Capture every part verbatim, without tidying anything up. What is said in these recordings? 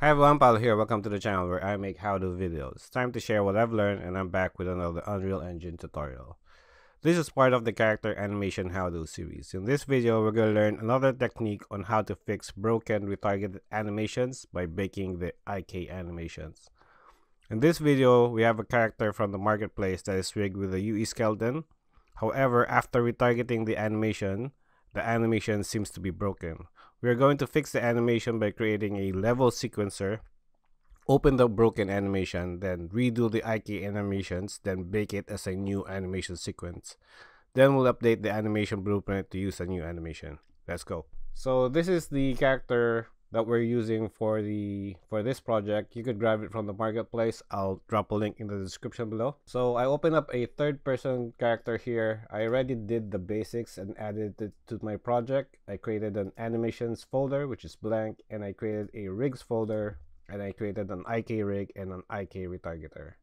Hi everyone, Paulo here. Welcome to the channel where I make how-to videos. It's time to share what I've learned, and I'm back with another Unreal Engine tutorial. This is part of the character animation how-to series. In this video, we're going to learn another technique on how to fix broken retargeted animations by baking the I K animations. In this video, we have a character from the marketplace that is rigged with a U E skeleton. However, after retargeting the animation, the animation seems to be broken. We are going to fix the animation by creating a level sequencer, open the broken animation, then redo the I K animations, then bake it as a new animation sequence. Then we'll update the animation blueprint to use a new animation. Let's go. So this is the character that we're using for the for this project. You could grab it from the marketplace. I'll drop a link in the description below. So I open up a third person character here. I already did the basics and added it to my project. I created an animations folder, which is blank, and I created a rigs folder, and I created an I K rig and an I K retargeter.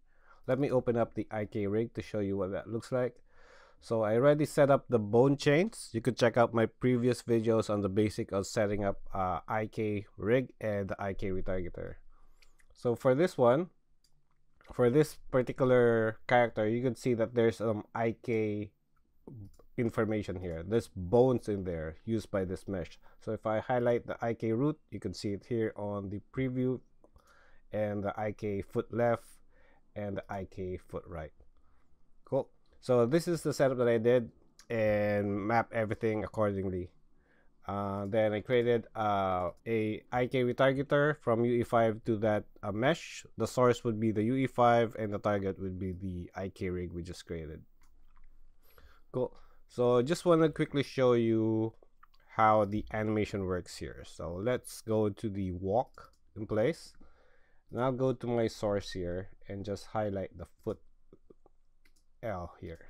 Let me open up the I K rig to show you what that looks like. So I already set up the bone chains. You could check out my previous videos on the basic of setting up uh, I K rig and the I K retargeter. So for this one, for this particular character, you can see that there's some I K information here. There's bones in there used by this mesh. So if I highlight the I K root, you can see it here on the preview, and the I K foot left and the I K foot right. Cool. So this is the setup that I did, and map everything accordingly. Uh, then I created uh, a I K retargeter from U E five to that uh, mesh. The source would be the U E five, and the target would be the I K rig we just created. Cool. So I just want to quickly show you how the animation works here. So let's go to the walk in place. Now I'll go to my source here and just highlight the foot L here.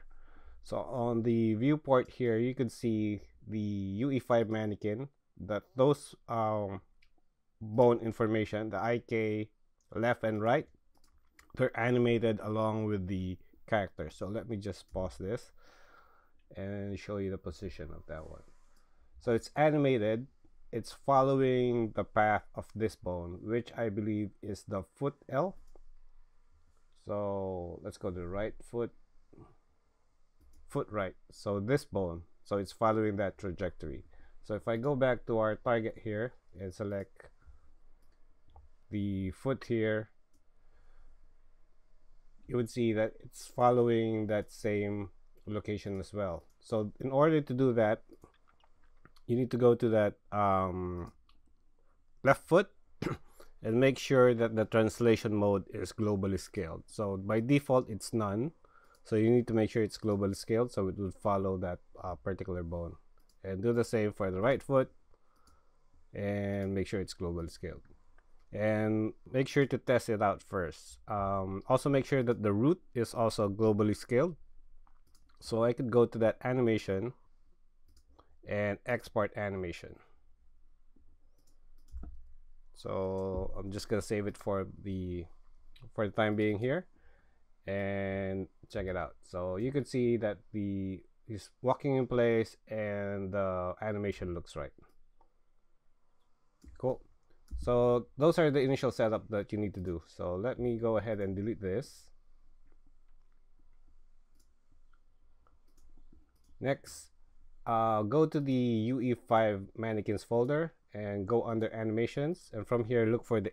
So on the viewport here, you can see the U E five mannequin, that those um, bone information, the I K left and right, they're animated along with the character. So let me just pause this and show you the position of that one. So it's animated, it's following the path of this bone, which I believe is the foot L. So let's go to the right foot. Foot right, so this bone, so it's following that trajectory. So if I go back to our target here and select the foot here, you would see that it's following that same location as well. So in order to do that, you need to go to that um, left foot and make sure that the translation mode is globally scaled. So by default, it's none. So you need to make sure it's globally scaled, so it will follow that uh, particular bone. And do the same for the right foot, and make sure it's globally scaled. And make sure to test it out first. Um, also make sure that the root is also globally scaled. So I could go to that animation and export animation. So I'm just gonna save it for the for the time being here. And check it out. So you can see that the is walking in place and the animation looks right. Cool. So those are the initial setup that you need to do. So let me go ahead and delete this. Next, uh, go to the U E five mannequins folder and go under animations, and from here look for the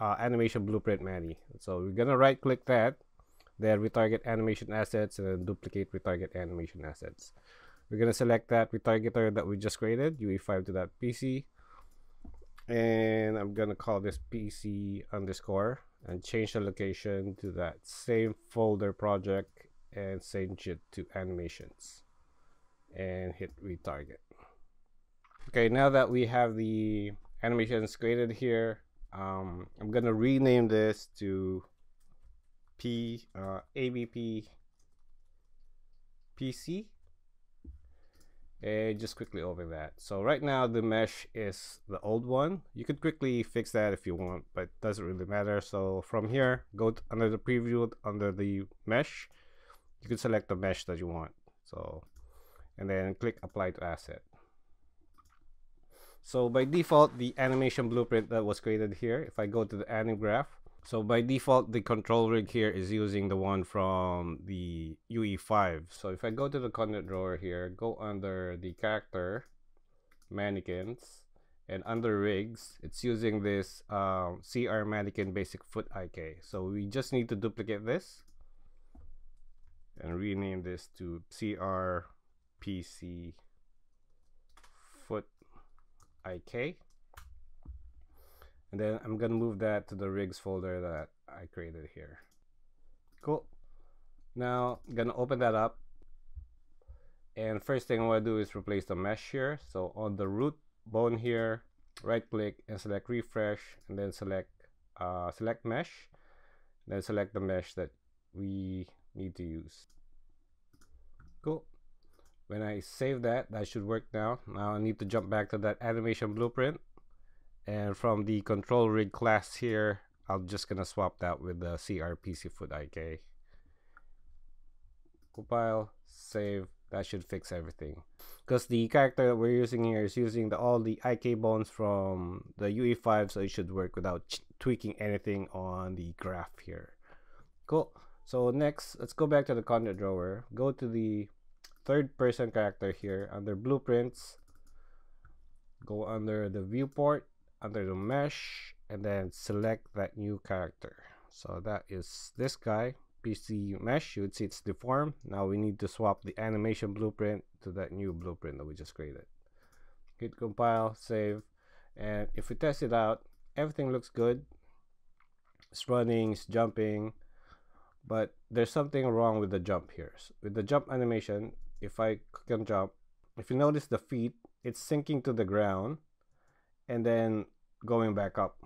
uh, animation blueprint mani. So we're gonna right click that. Then retarget animation assets, and then duplicate retarget animation assets. We're going to select that retargeter that we just created, U E five to that P C, and I'm going to call this P C underscore and change the location to that same folder project and change it to animations and hit retarget. Okay, now that we have the animations created here, um, I'm going to rename this to P, uh, A B P P C, and just quickly over that. So right now the mesh is the old one. You could quickly fix that if you want, but it doesn't really matter. So from here, go to under the preview, under the mesh, you can select the mesh that you want. So, and then click apply to asset. So by default, the animation blueprint that was created here, if I go to the anim graph, so by default, the control rig here is using the one from the U E five. So if I go to the content drawer here, go under the character, mannequins, and under rigs, it's using this um, C R mannequin basic foot I K. So we just need to duplicate this and rename this to C R P C foot I K. And then I'm gonna move that to the rigs folder that I created here. Cool. Now I'm gonna open that up. And first thing I wanna do is replace the mesh here. So on the root bone here, right click and select refresh, and then select uh, select mesh, then select the mesh that we need to use. Cool. When I save that, that should work now. Now I need to jump back to that animation blueprint, and from the control rig class here, I'm just gonna swap that with the C R P C foot I K. Compile, save. That should fix everything, because the character that we're using here is using the, all the I K bones from the U E five, so it should work without tweaking anything on the graph here. Cool. So next, let's go back to the content drawer. Go to the third person character here under blueprints. Go under the viewport, under the mesh, and then select that new character. So that is this guy. P C mesh, you would see it's deformed. Now we need to swap the animation blueprint to that new blueprint that we just created. Hit compile, save, and if we test it out, everything looks good. It's running, it's jumping, but there's something wrong with the jump here. So with the jump animation, if I click on jump, if you notice the feet, it's sinking to the ground and then going back up.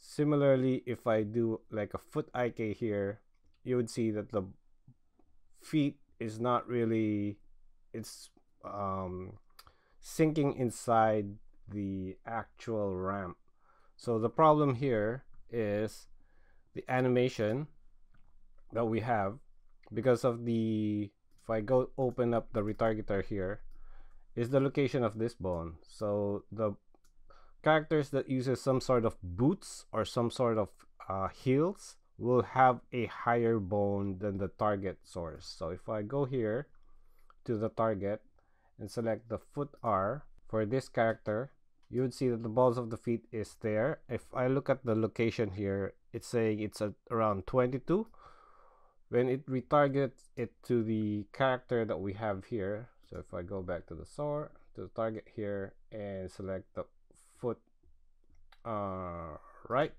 Similarly, if I do like a foot I K here, you would see that the feet is not really, it's um, sinking inside the actual ramp. So the problem here is the animation that we have because of the, if I go open up the retargeter here, is the location of this bone. So the characters that uses some sort of boots or some sort of uh, heels will have a higher bone than the target source. So if I go here to the target and select the foot R for this character, you would see that the balls of the feet is there. If I look at the location here, it's saying it's at around twenty-two. When it retargets it to the character that we have here, so if I go back to the source, to the target here and select the foot uh, right,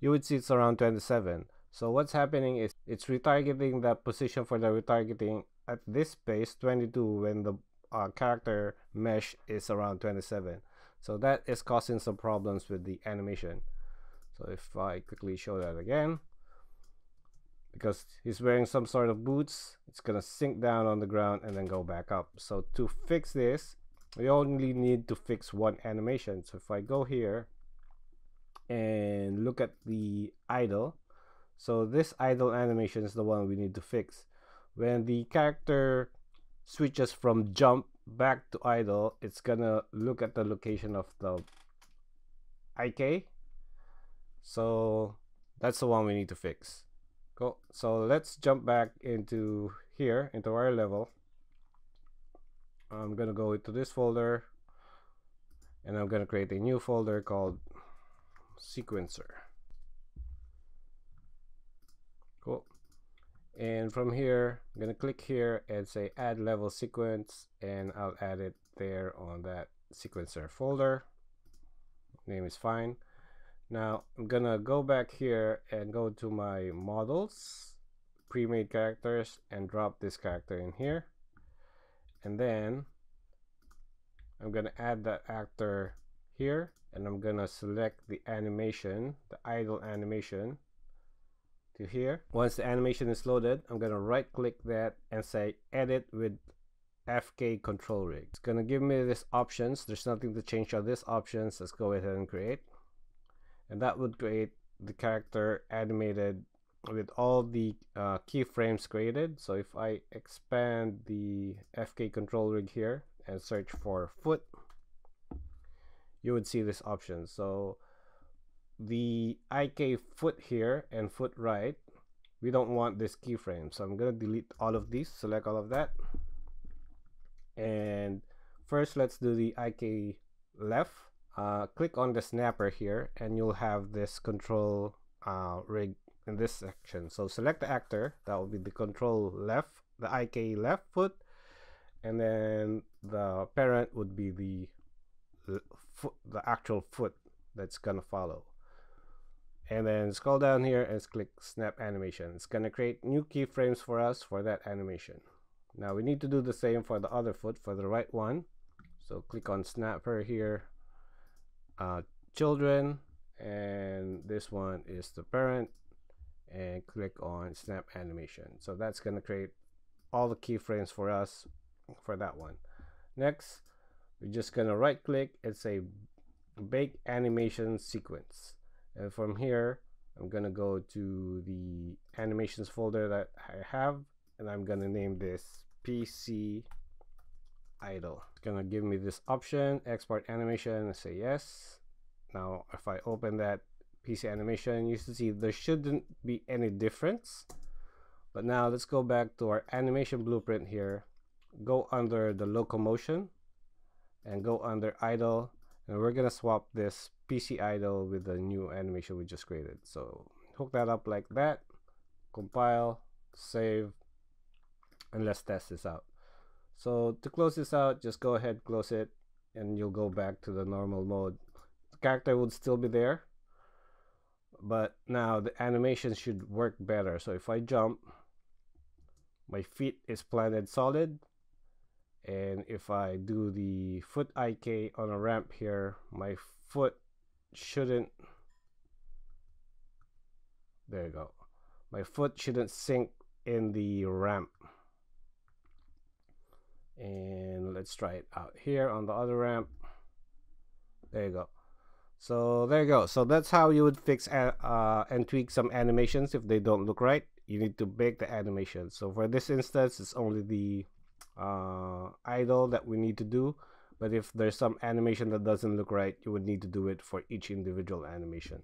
you would see it's around twenty-seven. So what's happening is it's retargeting that position for the retargeting at this space twenty-two when the uh, character mesh is around twenty-seven. So that is causing some problems with the animation. So if I quickly show that again, because he's wearing some sort of boots, it's gonna sink down on the ground and then go back up. So to fix this, we only need to fix one animation. So if I go here and look at the idle, so this idle animation is the one we need to fix. When the character switches from jump back to idle, it's gonna look at the location of the I K. So that's the one we need to fix. Cool. So let's jump back into here, into our level. I'm gonna go into this folder and I'm gonna create a new folder called sequencer. Cool. And from here, I'm gonna click here and say add level sequence, and I'll add it there on that sequencer folder. Name is fine. Now I'm gonna go back here and go to my models, pre-made characters, and drop this character in here, and then I'm gonna add that actor here. And I'm gonna select the animation, the idle animation, to here. Once the animation is loaded, I'm gonna right click that and say edit with F K control rig. It's gonna give me this options. There's nothing to change on this options. Let's go ahead and create. And that would create the character animated with all the uh, keyframes created. So if I expand the F K control rig here and search for foot, you would see this option. So the I K foot here and foot right, we don't want this keyframe, so I'm going to delete all of these, select all of that. And first let's do the I K left. Uh, click on the snapper here and you'll have this control uh, rig in this section. So select the actor, that will be the control left, the I K left foot, and then the parent would be the foot, the actual foot that's gonna follow. And then scroll down here and click snap animation. It's gonna create new keyframes for us for that animation. Now we need to do the same for the other foot, for the right one. So click on snapper here, uh, children, and this one is the parent, and click on snap animation. So that's gonna create all the keyframes for us for that one. Next, we're just gonna right click and say bake animation sequence. And from here, I'm gonna go to the animations folder that I have, and I'm gonna name this P C idle. It's gonna give me this option, export animation, and say yes. Now, if I open that P C animation, you should see there shouldn't be any difference. But now let's go back to our animation blueprint here, go under the locomotion, and go under idle, and we're gonna swap this P C idle with the new animation we just created. So hook that up like that, compile, save, and let's test this out. So to close this out, just go ahead, close it, and you'll go back to the normal mode. The character would still be there, but now the animation should work better. So if I jump, my feet is planted solid. And if I do the foot I K on a ramp here, my foot shouldn't, there you go. My foot shouldn't sink in the ramp. And let's try it out here on the other ramp. There you go. So there you go. So that's how you would fix uh, and tweak some animations if they don't look right. You need to bake the animation. So for this instance, it's only the uh, idle that we need to do. But if there's some animation that doesn't look right, you would need to do it for each individual animation.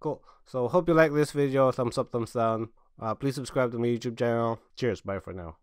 Cool. So hope you like this video. Thumbs up, thumbs down. Uh, please subscribe to my YouTube channel. Cheers. Bye for now.